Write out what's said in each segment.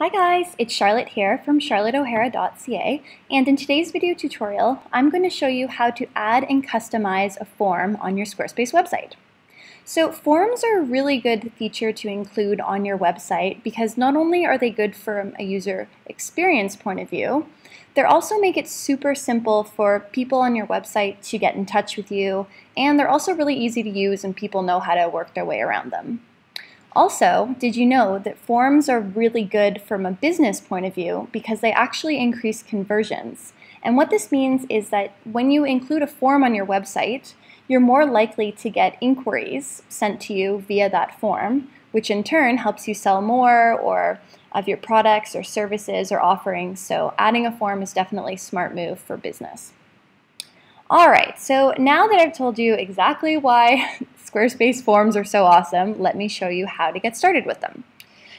Hi guys, it's Charlotte here from charlotteohara.ca, and in today's video tutorial, I'm going to show you how to add and customize a form on your Squarespace website. So forms are a really good feature to include on your website because not only are they good from a user experience point of view, they also make it super simple for people on your website to get in touch with you, and they're also really easy to use and people know how to work their way around them. Also, did you know that forms are really good from a business point of view because they actually increase conversions? And what this means is that when you include a form on your website, you're more likely to get inquiries sent to you via that form, which in turn helps you sell more or of your products or services or offerings. So adding a form is definitely a smart move for business. All right, so now that I've told you exactly why Squarespace forms are so awesome, let me show you how to get started with them.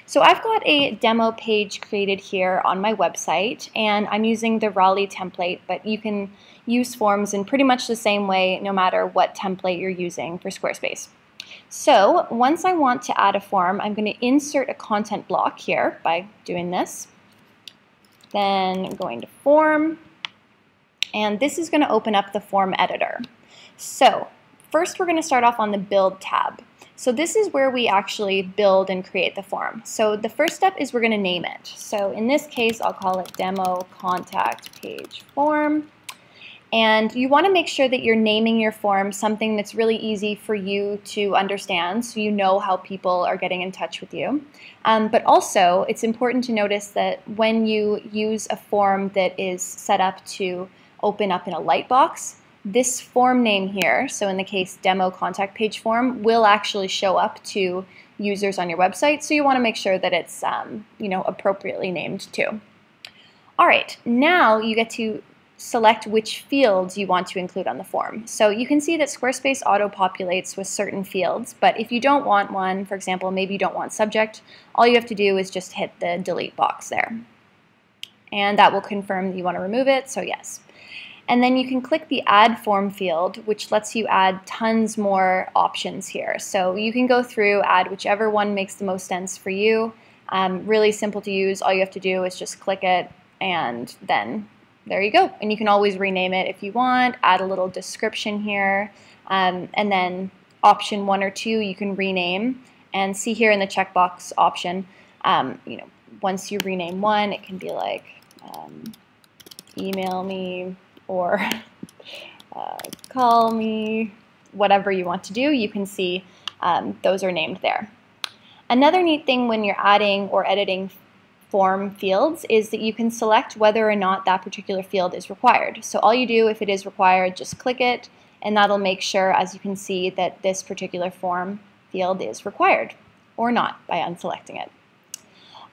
So I've got a demo page created here on my website, and I'm using the Raleigh template, but you can use forms in pretty much the same way no matter what template you're using for Squarespace. So once I want to add a form, I'm going to insert a content block here by doing this, then going to form. And this is going to open up the form editor. So first we're going to start off on the build tab. So this is where we actually build and create the form. So the first step is we're going to name it. So in this case I'll call it demo contact page form. And you want to make sure that you're naming your form something that's really easy for you to understand so you know how people are getting in touch with you. But also it's important to notice that when you use a form that is set up to open up in a light box, this form name here, so in the case demo contact page form, will actually show up to users on your website, so you want to make sure that it's appropriately named too. All right, now you get to select which fields you want to include on the form. So you can see that Squarespace auto-populates with certain fields, but if you don't want one, for example, maybe you don't want subject, all you have to do is just hit the delete box there. And that will confirm that you want to remove it, so yes. And then you can click the Add Form field, which lets you add tons more options here. So you can go through, add whichever one makes the most sense for you. Really simple to use. All you have to do is just click it, and then there you go. And you can always rename it if you want, add a little description here, and then option 1 or 2 you can rename. And see here in the checkbox option, once you rename one, it can be like email me or call me, whatever you want to do, you can see those are named there. Another neat thing when you're adding or editing form fields is that you can select whether or not that particular field is required. So all you do, if it is required, just click it, and that'll make sure, as you can see, that this particular form field is required or not by unselecting it.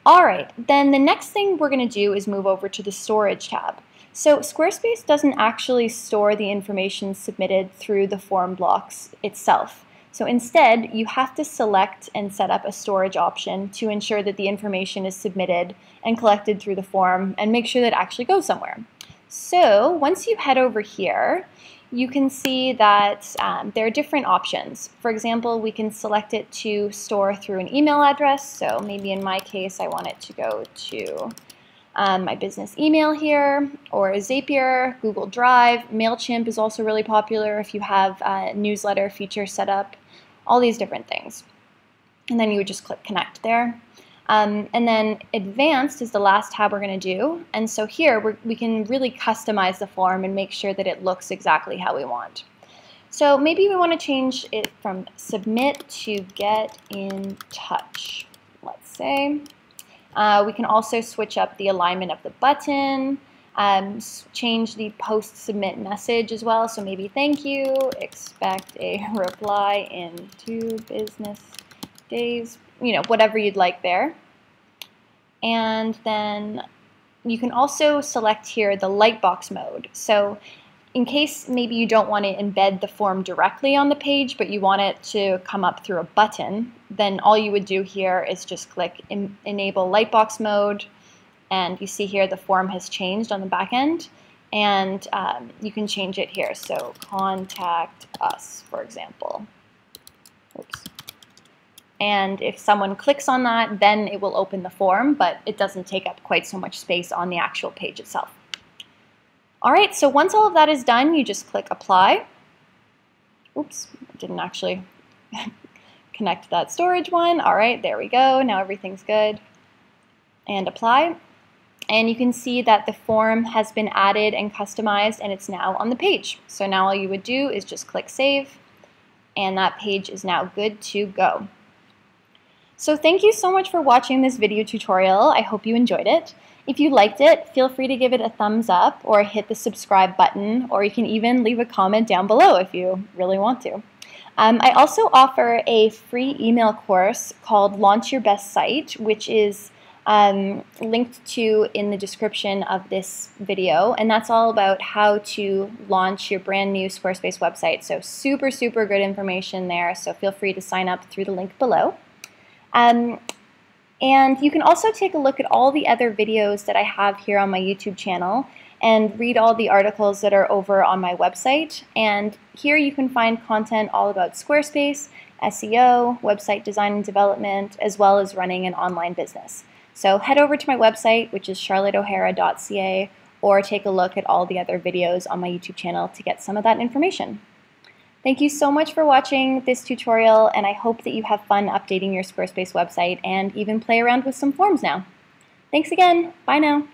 All right, then the next thing we're going to do is move over to the storage tab. So Squarespace doesn't actually store the information submitted through the form blocks itself. So instead, you have to select and set up a storage option to ensure that the information is submitted and collected through the form and make sure that it actually goes somewhere. So once you head over here, you can see that there are different options. For example, we can select it to store through an email address. So maybe in my case, I want it to go to my business email here, or Zapier, Google Drive. MailChimp is also really popular if you have a newsletter feature set up, all these different things. And then you would just click connect there. And then advanced is the last tab we're going to do. And so here we can really customize the form and make sure that it looks exactly how we want. So maybe we want to change it from submit to get in touch, let's say. We can also switch up the alignment of the button, change the post-submit message as well. So maybe thank you, expect a reply in 2 business days, whatever you'd like there. And then you can also select here the lightbox mode. So in case maybe you don't want to embed the form directly on the page, but you want it to come up through a button, then all you would do here is just click enable lightbox mode, and you see here the form has changed on the back end, and you can change it here. So contact us, for example. Oops. And if someone clicks on that, then it will open the form, but it doesn't take up quite so much space on the actual page itself. All right, so once all of that is done, you just click Apply. Oops, I didn't actually connect that storage one. All right, there we go. Now everything's good. And Apply. And you can see that the form has been added and customized, and it's now on the page. So now all you would do is just click Save, and that page is now good to go. So thank you so much for watching this video tutorial. I hope you enjoyed it. If you liked it, feel free to give it a thumbs up or hit the subscribe button, or you can even leave a comment down below if you really want to. I also offer a free email course called Launch Your Best Site, which is linked to in the description of this video, and that's all about how to launch your brand new Squarespace website. So super, super good information there, so feel free to sign up through the link below. And you can also take a look at all the other videos that I have here on my YouTube channel and read all the articles that are over on my website. And here you can find content all about Squarespace, SEO, website design and development, as well as running an online business. So head over to my website, which is charlotteohara.ca, or take a look at all the other videos on my YouTube channel to get some of that information. Thank you so much for watching this tutorial, and I hope that you have fun updating your Squarespace website and even play around with some forms now. Thanks again. Bye now.